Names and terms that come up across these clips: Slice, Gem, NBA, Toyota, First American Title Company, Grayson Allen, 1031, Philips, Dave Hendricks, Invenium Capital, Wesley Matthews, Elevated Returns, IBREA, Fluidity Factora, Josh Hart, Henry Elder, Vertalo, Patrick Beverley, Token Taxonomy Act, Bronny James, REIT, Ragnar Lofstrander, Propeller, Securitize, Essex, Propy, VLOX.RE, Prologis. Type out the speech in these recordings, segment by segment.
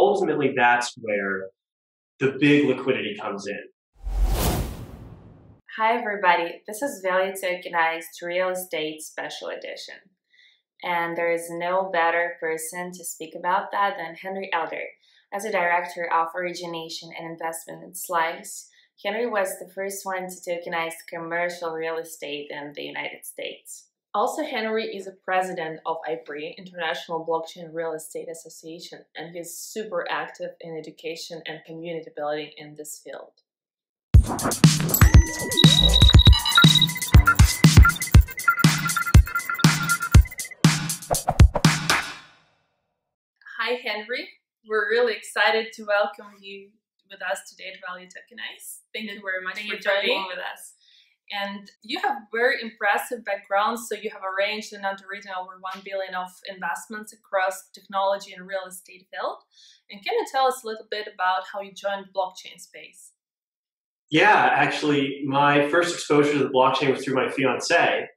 ultimately that's where the big liquidity comes in. Hi everybody, this is Value Tokenized Real Estate Special Edition. And there is no better person to speak about that than Henry Elder. As a director of origination and investment at Slice, Henry was the first one to tokenize commercial real estate in the United States. Also, Henry is a president of IBREA, International Blockchain Real Estate Association, and he's super active in education and community building in this field. Hi, Henry. We're really excited to welcome you with us today at Value Tokenized. Thank you very much for joining with us. And you have very impressive background, so you have arranged and underwritten over $1 billion of investments across technology and real estate field. And can you tell us a little bit about how you joined blockchain space? Yeah, actually, my first exposure to the blockchain was through my fiance,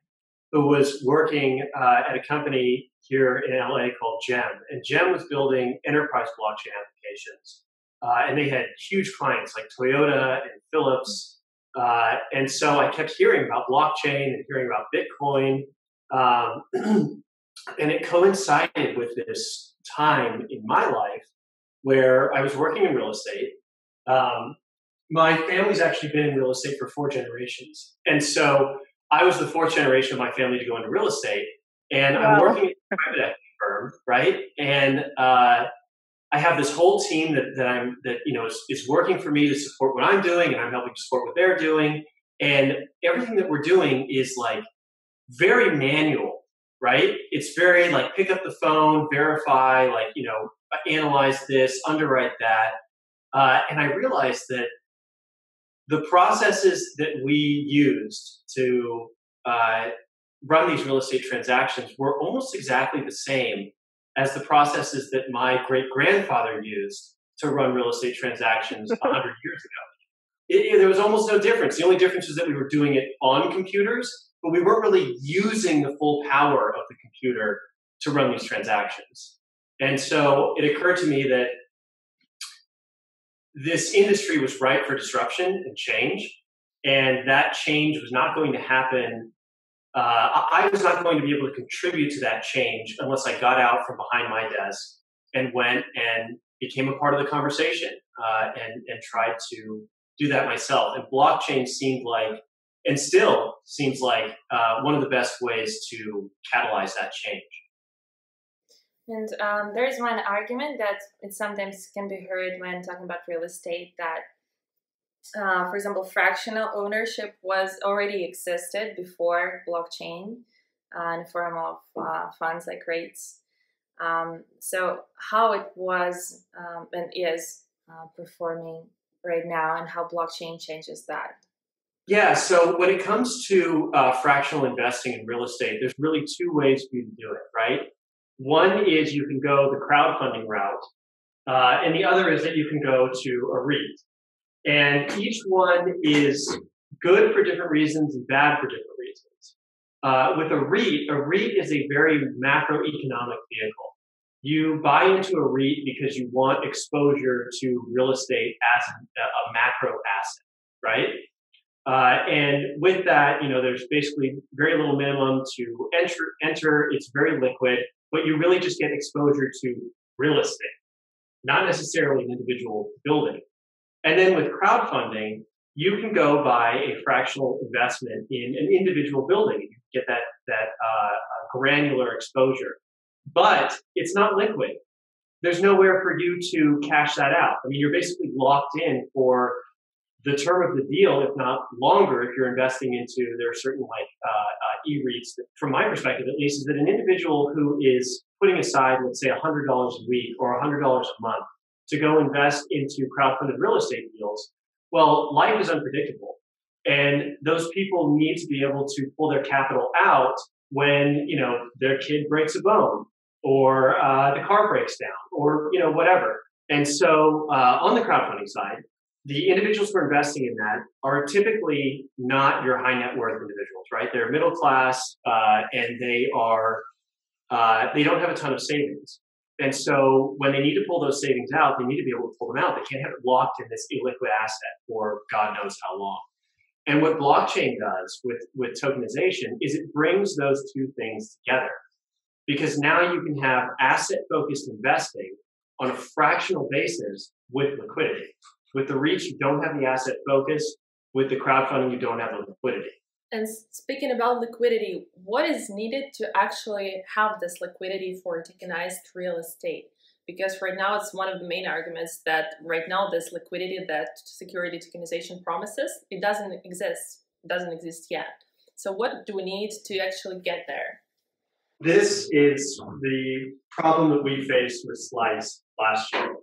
who was working at a company here in LA called Gem. And Gem was building enterprise blockchain applications. And they had huge clients like Toyota and Philips. And so I kept hearing about blockchain and hearing about Bitcoin. And it coincided with this time in my life where I was working in real estate. My family's actually been in real estate for 4 generations. And so I was the 4th generation of my family to go into real estate. And I'm working at a private equity firm, right? And I have this whole team that is working for me to support what I'm doing, and I'm helping to support what they're doing. And everything that we're doing is like very manual, right? It's very like pick up the phone, verify, like, you know, analyze this, underwrite that. And I realized that the processes that we used to run these real estate transactions were almost exactly the same as the processes that my great-grandfather used to run real estate transactions 100 years ago. There was almost no difference. The only difference was that we were doing it on computers, but we weren't really using the full power of the computer to run these transactions. And so it occurred to me that this industry was ripe for disruption and change, and that change was not going to happen. I was not going to be able to contribute to that change unless I got out from behind my desk and went and became a part of the conversation and tried to do that myself. And blockchain seemed like, and still seems like, one of the best ways to catalyze that change. And there is one argument that it sometimes can be heard when talking about real estate that for example, fractional ownership already existed before blockchain in the form of funds like REITs. So how it was and is performing right now and how blockchain changes that? Yeah, so when it comes to fractional investing in real estate, there's really 2 ways for you to do it, right? One is you can go the crowdfunding route, and the other is that you can go to a REIT. And each one is good for different reasons and bad for different reasons. With a REIT is a very macroeconomic vehicle. You buy into a REIT because you want exposure to real estate as a macro asset, right? And with that, you know, there's basically very little minimum to enter. It's very liquid, but you really just get exposure to real estate, not necessarily an individual building. And then with crowdfunding, you can go buy a fractional investment in an individual building. You can get that granular exposure. But it's not liquid. There's nowhere for you to cash that out. I mean, you're basically locked in for the term of the deal, if not longer, if you're investing into, there are certain like e-REITs, that, from my perspective at least, is that an individual who is putting aside, let's say, $100 a week or $100 a month, to go invest into crowdfunded real estate deals, well, life is unpredictable. And those people need to be able to pull their capital out when, you know, their kid breaks a bone or the car breaks down or, you know, whatever. And so on the crowdfunding side, the individuals who are investing in that are typically not your high net worth individuals, right? They're middle class and they don't have a ton of savings. And so when they need to pull those savings out, they need to be able to pull them out. They can't have it locked in this illiquid asset for God knows how long. And what blockchain does with tokenization is it brings those two things together, because now you can have asset-focused investing on a fractional basis with liquidity. With the REITs, you don't have the asset focus. With the crowdfunding, you don't have the liquidity. And speaking about liquidity, what is needed to actually have this liquidity for tokenized real estate? Because right now it's one of the main arguments that right now this liquidity that security tokenization promises, it doesn't exist. It doesn't exist yet. So what do we need to actually get there? This is the problem that we faced with Slice last year.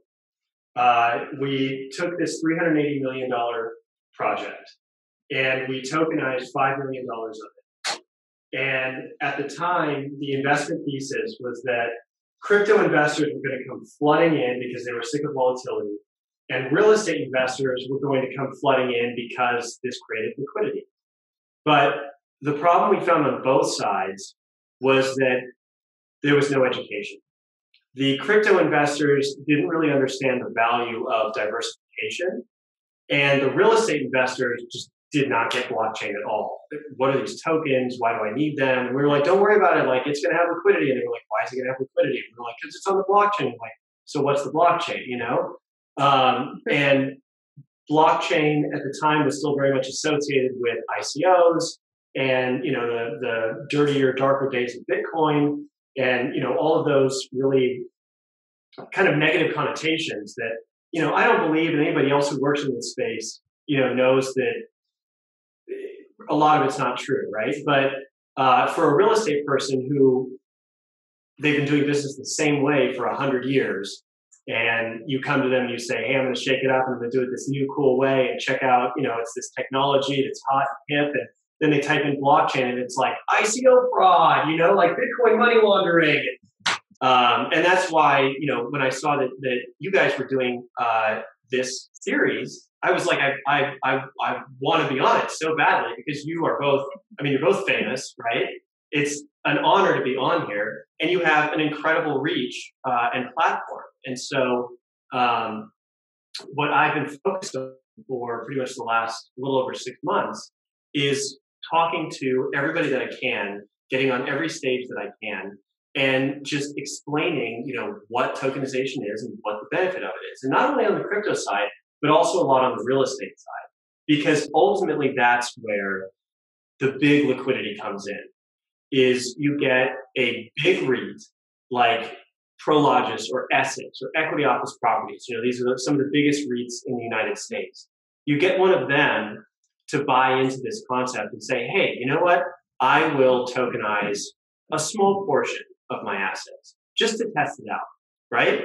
We took this $380 million project and we tokenized $5 million of it. And at the time, the investment thesis was that crypto investors were going to come flooding in because they were sick of volatility, and real estate investors were going to come flooding in because this created liquidity. But the problem we found on both sides was that there was no education. The crypto investors didn't really understand the value of diversification, and the real estate investors just did not get blockchain at all. What are these tokens? Why do I need them? And we were like, don't worry about it. Like, it's going to have liquidity. And they were like, why is it going to have liquidity? And we were like, because it's on the blockchain. And like, so what's the blockchain, you know? And blockchain at the time was still very much associated with ICOs and, you know, the dirtier, darker days of Bitcoin and, you know, all of those really kind of negative connotations that, you know, I don't believe in anybody else who works in this space, you know, knows that a lot of it's not true, right? But for a real estate person who they've been doing business the same way for 100 years, and you come to them and you say, hey, I'm going to shake it up and I'm going to do it this new cool way and check out, you know, it's this technology that's hot and hip, and then they type in blockchain and it's like ICO fraud, you know, like Bitcoin money laundering. And that's why, you know, when I saw that you guys were doing this series, I was like, I want to be on it so badly, because you are both, I mean, you're both famous, right? It's an honor to be on here, and you have an incredible reach and platform. And so what I've been focused on for pretty much the last little over 6 months is talking to everybody that I can, getting on every stage that I can, and just explaining, you know, what tokenization is and what the benefit of it is. And not only on the crypto side, but also a lot on the real estate side, because ultimately that's where the big liquidity comes in, is you get a big REIT like Prologis or Essex or Equity Office Properties. You know, these are some of the biggest REITs in the United States. You get one of them to buy into this concept and say, hey, you know what? I will tokenize a small portion of my assets just to test it out, right?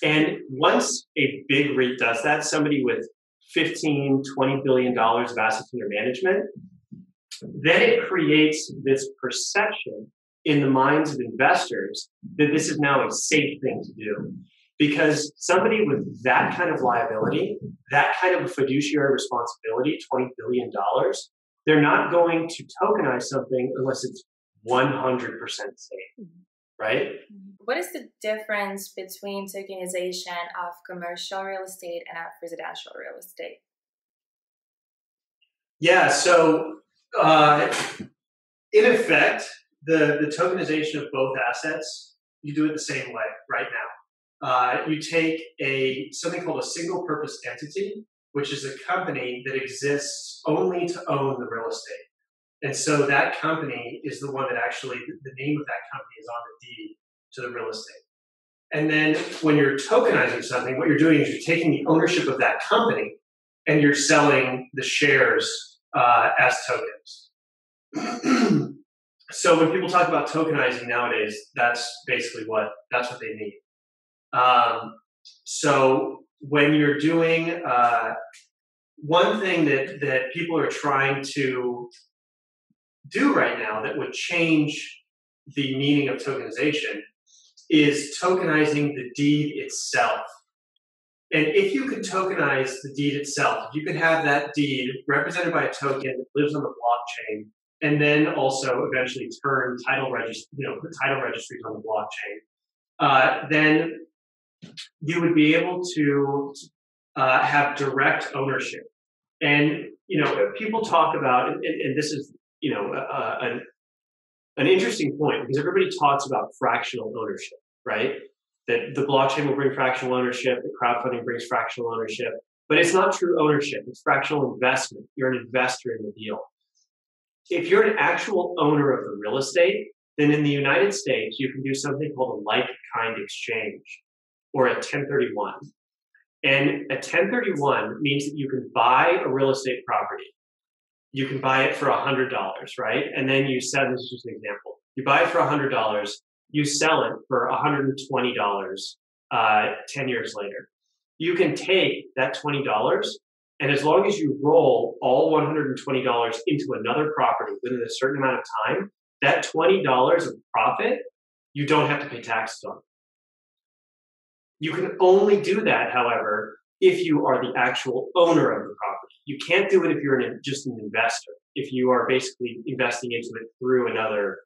And once a big REIT does that, somebody with $15, $20 billion of assets under management, then it creates this perception in the minds of investors that this is now a safe thing to do. Because somebody with that kind of liability, that kind of a fiduciary responsibility, $20 billion, they're not going to tokenize something unless it's 100% safe, right? What is the difference between tokenization of commercial real estate and of residential real estate? Yeah, so in effect, the tokenization of both assets, you do it the same way right now. You take something called a single purpose entity, which is a company that exists only to own the real estate. And so that company is the one that actually, the name of that company is on the deed to the real estate. And then when you're tokenizing something, what you're doing is you're taking the ownership of that company and you're selling the shares as tokens. So when people talk about tokenizing nowadays, that's basically what they mean. So when you're doing one thing that people are trying to do right now that would change the meaning of tokenization is tokenizing the deed itself. And if you could tokenize the deed itself, you could have that deed represented by a token that lives on the blockchain, and then also eventually turn title registries on the blockchain. then you would be able to have direct ownership. And, you know, people talk about, and this is, you know, an interesting point, because everybody talks about fractional ownership, right? That the blockchain will bring fractional ownership, that crowdfunding brings fractional ownership, but it's not true ownership. It's fractional investment. You're an investor in the deal. If you're an actual owner of the real estate, then in the United States, you can do something called a like-kind exchange, or a 1031. And a 1031 means that you can buy a real estate property. You can buy it for $100, right? And then you sell, this is just an example. You buy it for $100, you sell it for $120 10 years later. You can take that $20, and as long as you roll all $120 into another property within a certain amount of time, that $20 of profit, you don't have to pay taxes on. You can only do that, however, if you are the actual owner of the property. You can't do it if you're just an investor, if you are basically investing into it through another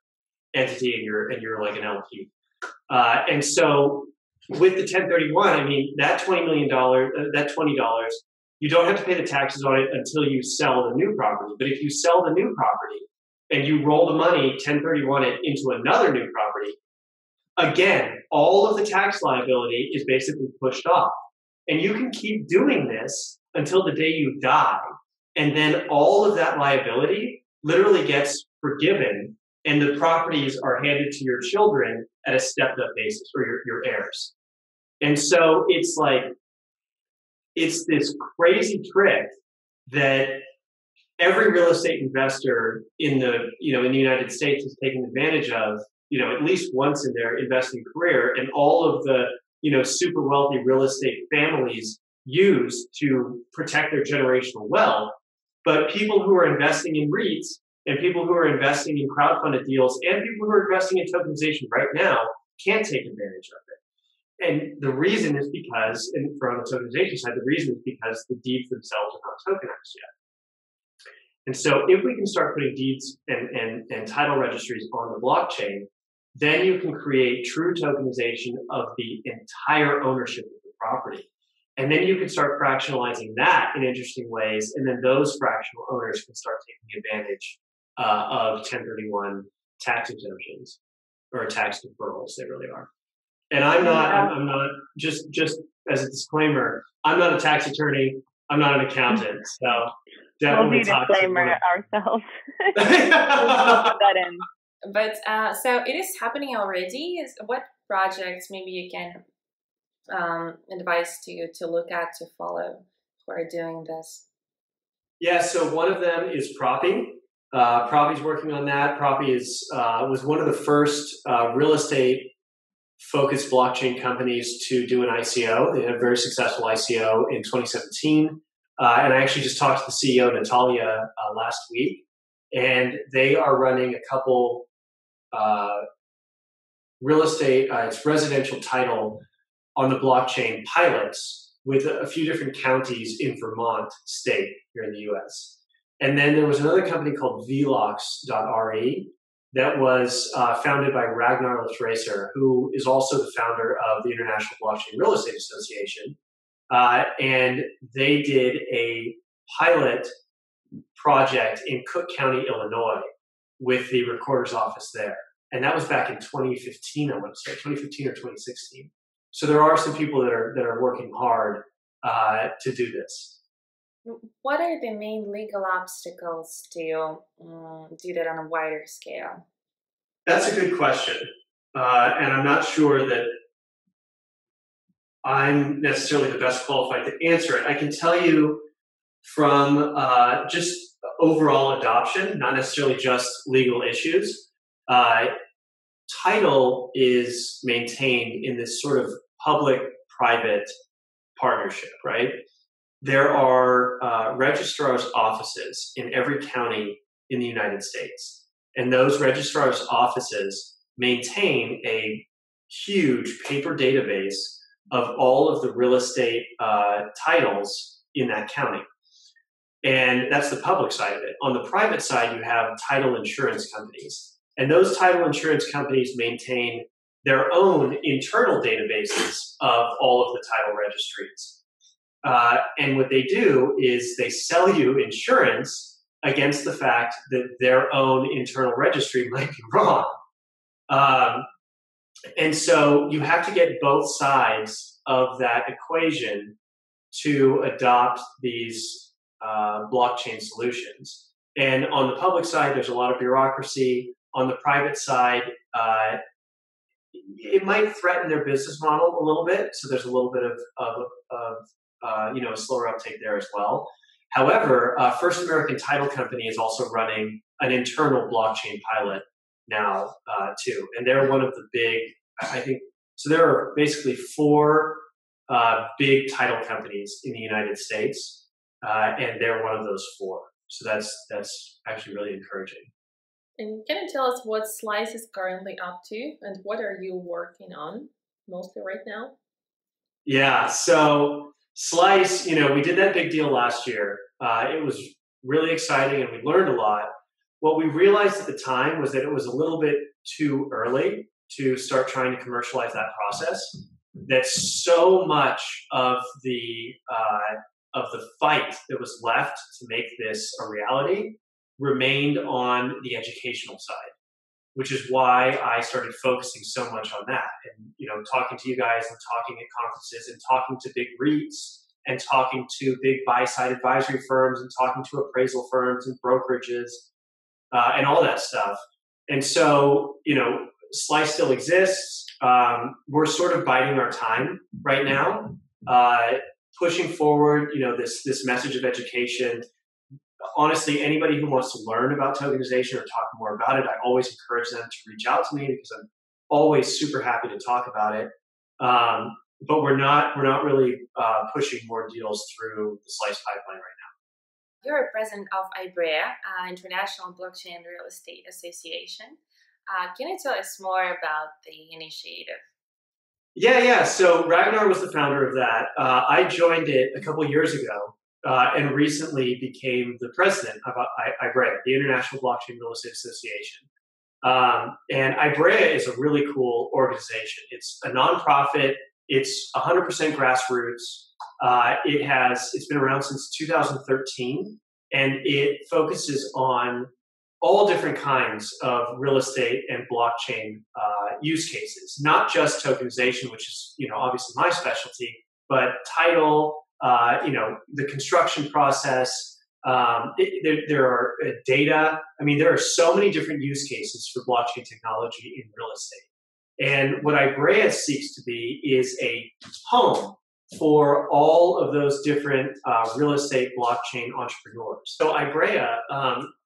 entity and you're like an LP. And so with the 1031, I mean, that $20, you don't have to pay the taxes on it until you sell the new property. But if you sell the new property and you roll the money, 1031 it into another new property, again, all of the tax liability is basically pushed off. And you can keep doing this until the day you die. And then all of that liability literally gets forgiven, and the properties are handed to your children at a stepped-up basis, or your heirs. And so it's like, it's this crazy trick that every real estate investor in the, you know, in the United States is taking advantage of, you know, at least once in their investing career, and all of the, you know, super wealthy real estate families use to protect their generational wealth. But people who are investing in REITs, and people who are investing in crowdfunded deals, and people who are investing in tokenization right now can't take advantage of it. And the reason is because, and from the tokenization side, the reason is because the deeds themselves are not tokenized yet. And so if we can start putting deeds and title registries on the blockchain, then you can create true tokenization of the entire ownership of the property. And then you can start fractionalizing that in interesting ways. And then those fractional owners can start taking advantage of 1031 tax exemptions, or tax deferrals, they really are. And I'm not, just as a disclaimer, I'm not a tax attorney. I'm not an accountant. So definitely we'll do a disclaimer ourselves. We'll put that in. But so it is happening already. What projects maybe you can advise to look at, to follow, who are doing this? Yeah, so one of them is Propy. Propy's working on that. Propy is was one of the first real estate focused blockchain companies to do an ICO. They had a very successful ICO in 2017. And I actually just talked to the CEO, Natalia, last week. And they are running a couple real estate, it's residential title on the blockchain pilots with a few different counties in Vermont state here in the US. And then there was another company called VLOX.RE that was founded by Ragnar Lofstrander, who is also the founder of the International Blockchain Real Estate Association. And they did a pilot project in Cook County, Illinois, with the recorder's office there. And that was back in 2015, I want to say, 2015 or 2016. So there are some people that are working hard to do this. What are the main legal obstacles to do that on a wider scale? That's a good question. And I'm not sure that I'm necessarily the best qualified to answer it. I can tell you from just overall adoption, not necessarily just legal issues, title is maintained in this sort of public-private partnership, right? There are registrar's offices in every county in the United States, and those registrar's offices maintain a huge paper database of all of the real estate titles in that county. And that's the public side of it. On the private side, you have title insurance companies. And those title insurance companies maintain their own internal databases of all of the title registries. And what they do is they sell you insurance against the fact that their own internal registry might be wrong. And so you have to get both sides of that equation to adopt these blockchain solutions. And on the public side, there's a lot of bureaucracy. On the private side, it might threaten their business model a little bit. So there's a little bit of a slower uptake there as well. However, First American Title Company is also running an internal blockchain pilot now too. And they're one of the big, I think, so there are basically four big title companies in the United States. And they're one of those four. So that's actually really encouraging. And can you tell us what Slice is currently up to and what are you working on mostly right now? Yeah, so Slice, we did that big deal last year. It was really exciting and we learned a lot. What we realized at the time was that it was a little bit too early to start trying to commercialize that process. That so much of the fight that was left to make this a reality remained on the educational side, which is why I started focusing so much on that. And, talking to you guys and talking at conferences and talking to big REITs and talking to big buy-side advisory firms and talking to appraisal firms and brokerages and all that stuff. And so, Slice still exists. We're sort of biding our time right now, pushing forward, this message of education. Honestly, anybody who wants to learn about tokenization or talk more about it, I always encourage them to reach out to me because I'm always super happy to talk about it. But we're not really pushing more deals through the Slice pipeline right now. You're a president of IBREA, International Blockchain Real Estate Association. Can you tell us more about the initiative? Yeah. So Ragnar was the founder of that. I joined it a couple years ago. And recently became the president of IBREA, the International Blockchain Real Estate Association. And IBREA is a really cool organization. It's a nonprofit. It's 100% grassroots. It's been around since 2013, and it focuses on all different kinds of real estate and blockchain use cases, not just tokenization, which is obviously my specialty, but title. The construction process, there are data. I mean, there are so many different use cases for blockchain technology in real estate. And what IBREA seeks to be is a home for all of those different real estate blockchain entrepreneurs. So IBREA,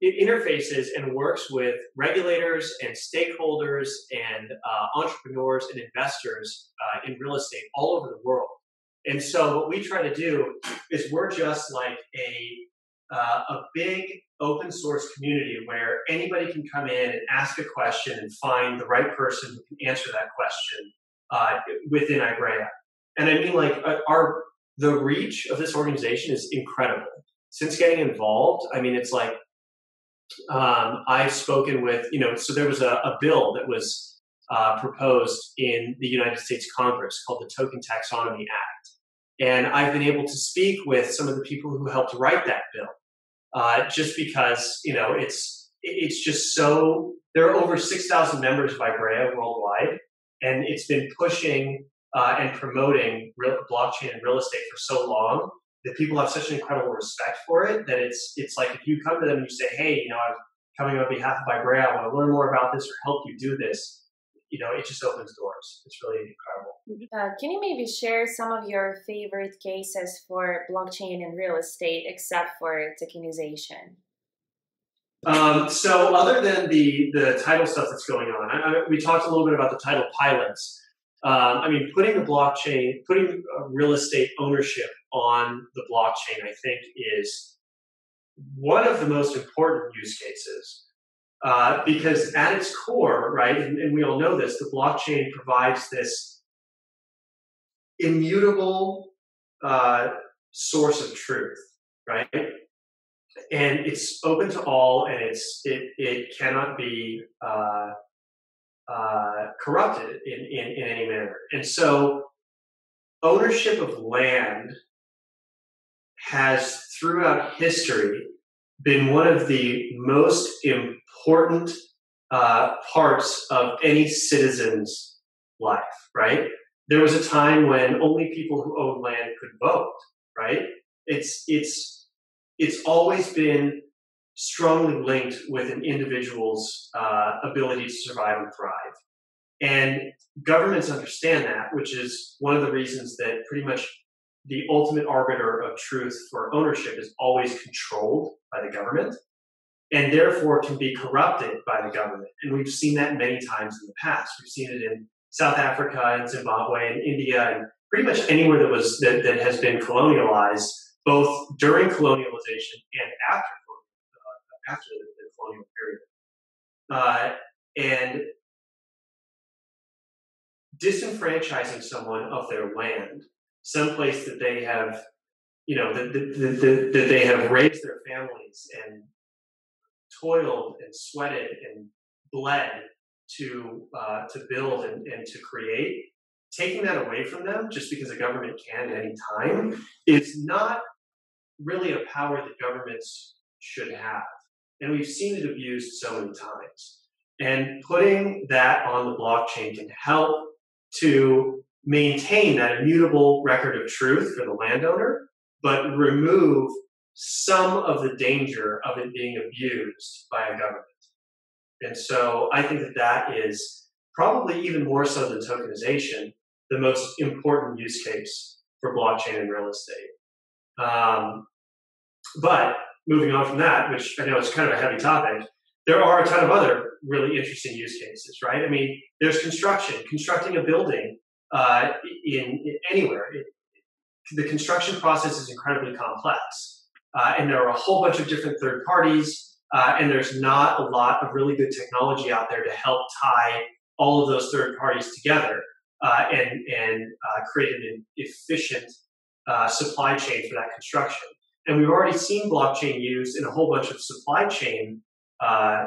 it interfaces and works with regulators and stakeholders and entrepreneurs and investors in real estate all over the world. And so what we try to do is we're just like a big open source community where anybody can come in and ask a question and find the right person who can answer that question within IBREA. And I mean, like the reach of this organization is incredible. Since getting involved, I mean, it's like I've spoken with, so there was a bill that was proposed in the United States Congress called the Token Taxonomy Act. And I've been able to speak with some of the people who helped write that bill, just because, it's just so, there are over 6,000 members of IBREA worldwide, and it's been pushing and promoting blockchain and real estate for so long that people have such an incredible respect for it that it's like if you come to them and you say, hey, I'm coming on behalf of IBREA, I want to learn more about this or help you do this. It just opens doors. It's really incredible. Can you maybe share some of your favorite cases for blockchain and real estate, except for tokenization? So other than the title stuff that's going on, we talked a little bit about the title pilots. Putting putting real estate ownership on the blockchain, I think, is one of the most important use cases. Because at its core, right, and we all know this, the blockchain provides this immutable source of truth, right? And it's open to all, and it cannot be corrupted in any manner. And so ownership of land has throughout history been one of the most important parts of any citizen's life, right? There was a time when only people who owned land could vote, right? It's always been strongly linked with an individual's ability to survive and thrive. And governments understand that, which is one of the reasons that pretty much the ultimate arbiter of truth for ownership is always controlled by the government and therefore can be corrupted by the government. And we've seen that many times in the past. We've seen it in South Africa and Zimbabwe and India and pretty much anywhere that was that has been colonialized, both during colonialization and after the colonial period. And disenfranchising someone of their land, someplace that they have, you know, that they have raised their families and toiled and sweated and bled to build and to create, taking that away from them just because the government can at any time is not really a power that governments should have. And we've seen it abused so many times. And putting that on the blockchain can help to maintain that immutable record of truth for the landowner, but remove some of the danger of it being abused by a government. And so I think that that is probably even more so than tokenization, the most important use case for blockchain and real estate. But moving on from that, which I know is kind of a heavy topic, there are a ton of other really interesting use cases, right? I mean, there's construction, constructing a building in anywhere. The construction process is incredibly complex. And there are a whole bunch of different third parties. And there's not a lot of really good technology out there to help tie all of those third parties together and create an efficient supply chain for that construction. And we've already seen blockchain used in a whole bunch of supply chain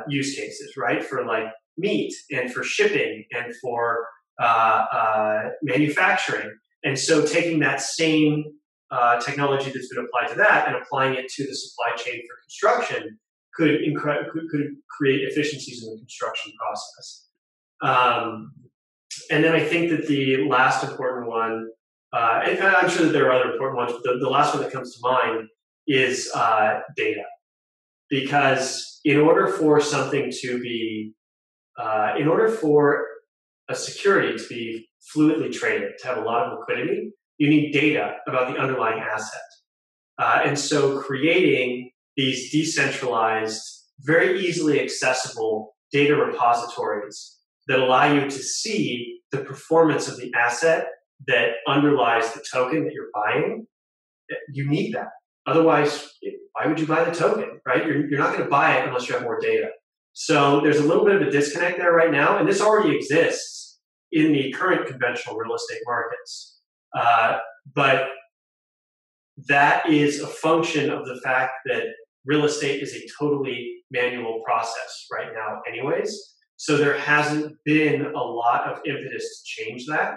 use cases, right? For like meat and for shipping and for manufacturing. And so taking that same technology that's been applied to that and applying it to the supply chain for construction could create efficiencies in the construction process. And then I think that the last important one, and I'm sure that there are other important ones, but the last one that comes to mind is data. Because in order for something to be, in order for a security to be fluidly traded, to have a lot of liquidity, you need data about the underlying asset. And so creating these decentralized, very easily accessible data repositories that allow you to see the performance of the asset that underlies the token that you're buying, you need that. Otherwise, why would you buy the token, right? You're not going to buy it unless you have more data. So there's a little bit of a disconnect there right now, and this already exists in the current conventional real estate markets. But that is a function of the fact that real estate is a totally manual process right now anyways. So there hasn't been a lot of impetus to change that.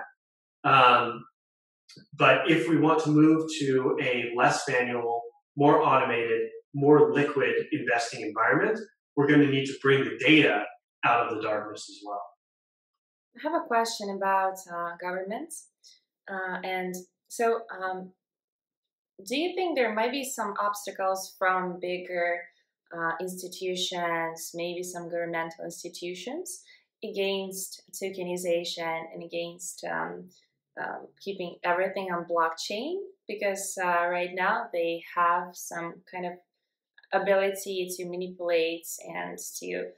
But if we want to move to a less manual, more automated, more liquid investing environment, we're going to need to bring the data out of the darkness as well. I have a question about governments. And so do you think there might be some obstacles from bigger institutions, maybe some governmental institutions, against tokenization and against keeping everything on blockchain? Because right now they have some kind of ability to manipulate and to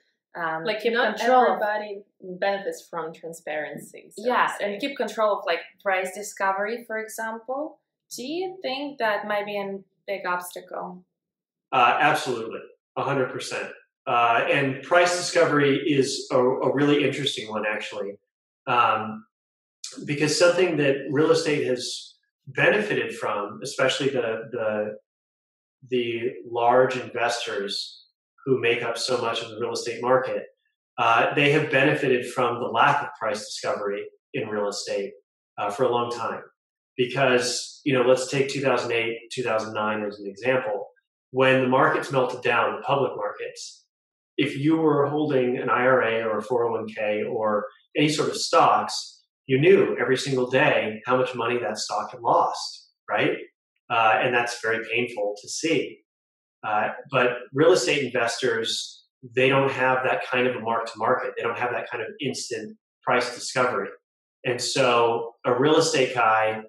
like keep not control. Everybody benefits from transparency. So yes, and keep control of like price discovery, for example. Do you think that might be a big obstacle? Absolutely, 100%. And price discovery is a really interesting one, actually. Because something that real estate has benefited from, especially the large investors who make up so much of the real estate market, They have benefited from the lack of price discovery in real estate for a long time. Because, you know, let's take 2008, 2009 as an example. When the markets melted down, the public markets, if you were holding an IRA or a 401k or any sort of stocks, you knew every single day how much money that stock had lost, right? And that's very painful to see. But real estate investors, they don't have that kind of a mark-to-market. They don't have that kind of instant price discovery. And so a real estate guy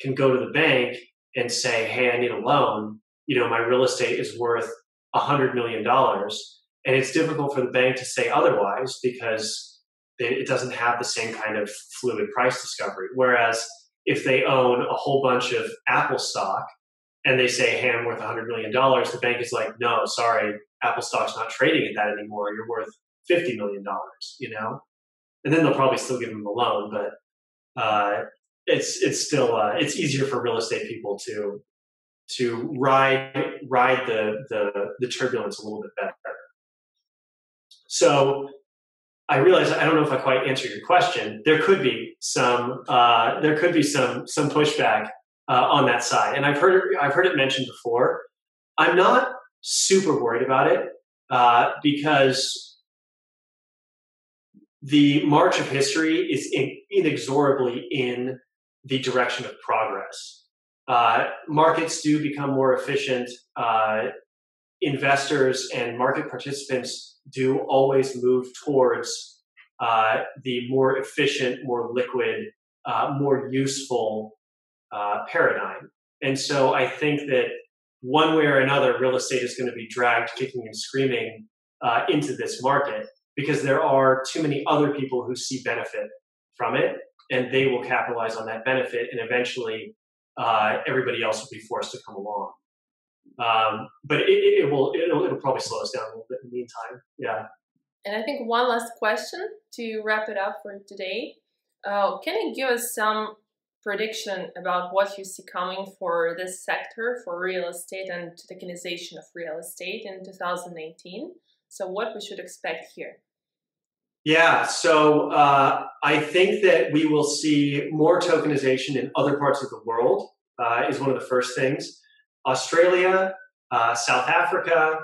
can go to the bank and say, hey, I need a loan. You know, my real estate is worth $100 million. And it's difficult for the bank to say otherwise because it doesn't have the same kind of fluid price discovery. Whereas if they own a whole bunch of Apple stock and they say, hey, I'm worth $100 million, the bank is like, no, sorry, Apple stock's not trading at that anymore. You're worth $50 million, you know? And then they'll probably still give them a loan, but it's easier for real estate people to ride the turbulence a little bit better. So I realize I don't know if I quite answered your question. There could be some pushback on that side, and I've heard it mentioned before. I'm not super worried about it because the march of history is inexorably in the direction of progress. Markets do become more efficient. Investors and market participants do always move towards the more efficient, more liquid, more useful paradigm. And so I think that one way or another, real estate is going to be dragged kicking and screaming into this market, because there are too many other people who see benefit from it, and they will capitalize on that benefit, and eventually everybody else will be forced to come along. But it'll probably slow us down a little bit in the meantime, yeah. And I think one last question to wrap it up for today. Can you give us some prediction about what you see coming for this sector, for real estate and tokenization of real estate in 2018? So what we should expect here? Yeah, so I think that we will see more tokenization in other parts of the world is one of the first things. Australia, South Africa,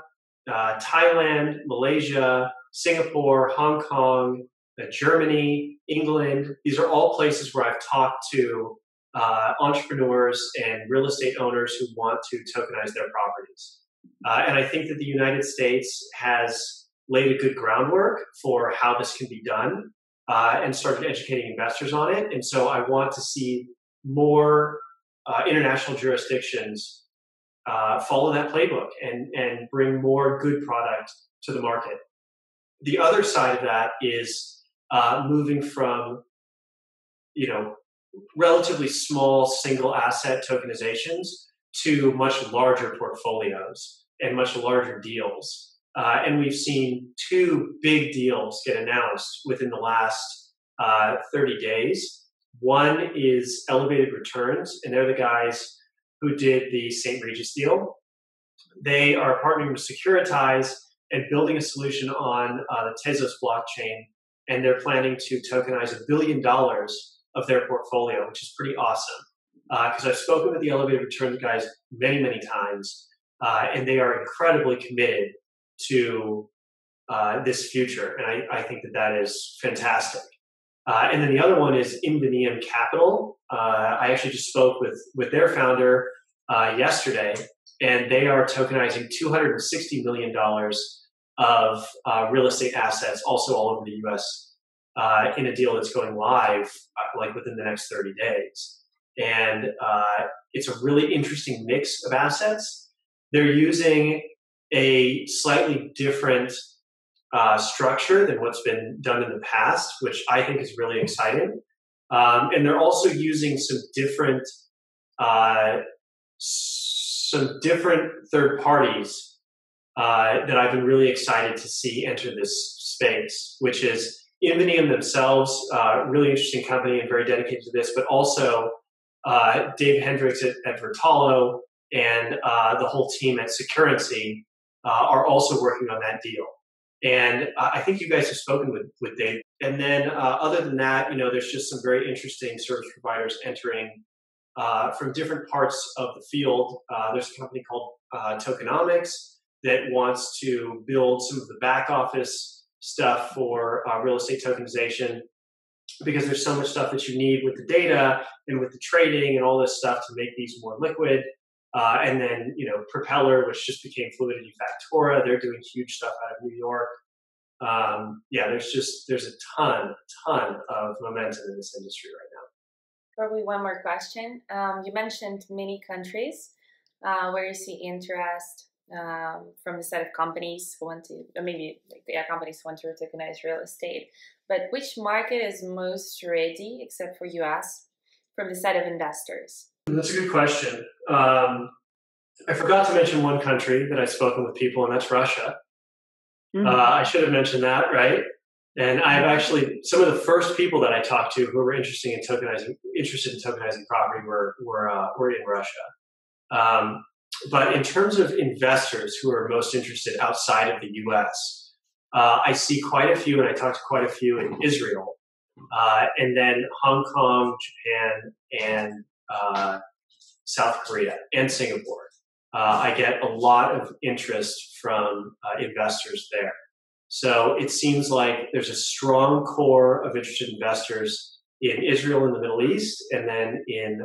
Thailand, Malaysia, Singapore, Hong Kong, Germany, England. These are all places where I've talked to entrepreneurs and real estate owners who want to tokenize their properties. And I think that the United States has laid a good groundwork for how this can be done and started educating investors on it. And so I want to see more international jurisdictions follow that playbook and bring more good product to the market. The other side of that is moving from, you know, relatively small single asset tokenizations to much larger portfolios and much larger deals. And we've seen two big deals get announced within the last 30 days. One is Elevated Returns, and they're the guys who did the St. Regis deal. They are partnering with Securitize and building a solution on the Tezos blockchain, and they're planning to tokenize $1 billion of their portfolio, which is pretty awesome. Because I've spoken with the Elevated Returns guys many times, and they are incredibly committed to this future. And I think that that is fantastic. And then the other one is Invenium Capital. I actually just spoke with their founder yesterday, and they are tokenizing $260 million of real estate assets, also all over the U.S., in a deal that's going live like within the next 30 days. And it's a really interesting mix of assets. They're using a slightly different structure than what's been done in the past, which I think is really exciting. And they're also using some different third parties that I've been really excited to see enter this space, which is Invenium themselves, really interesting company and very dedicated to this, but also Dave Hendricks at Vertalo and the whole team at Securrency are also working on that deal. And I think you guys have spoken with Dave. And then other than that, you know, there's just some very interesting service providers entering from different parts of the field. There's a company called Tokenomics that wants to build some of the back office stuff for real estate tokenization, because there's so much stuff that you need with the data and with the trading and all this stuff to make these more liquid. And then, you know, Propeller, which just became Fluidity Factora, they're doing huge stuff out of New York. Yeah, there's a ton of momentum in this industry right now. Probably one more question. You mentioned many countries where you see interest from a set of companies who want to, or maybe like the companies who want to tokenize real estate. But which market is most ready, except for US, from the side of investors? That's a good question. I forgot to mention one country that I've spoken with people, and that's Russia. Mm-hmm. I should have mentioned that, right? And I've actually, some of the first people that I talked to who were interested in tokenizing property were in Russia. But in terms of investors who are most interested outside of the U.S., I see quite a few, and I talked to quite a few in Israel, and then Hong Kong, Japan, and South Korea, and Singapore. I get a lot of interest from investors there. So it seems like there's a strong core of interested investors in Israel and the Middle East, and then in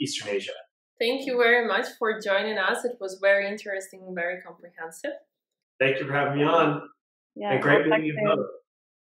Eastern Asia. Thank you very much for joining us. It was very interesting and very comprehensive. Thank you for having me on. Yeah, and great meeting you both.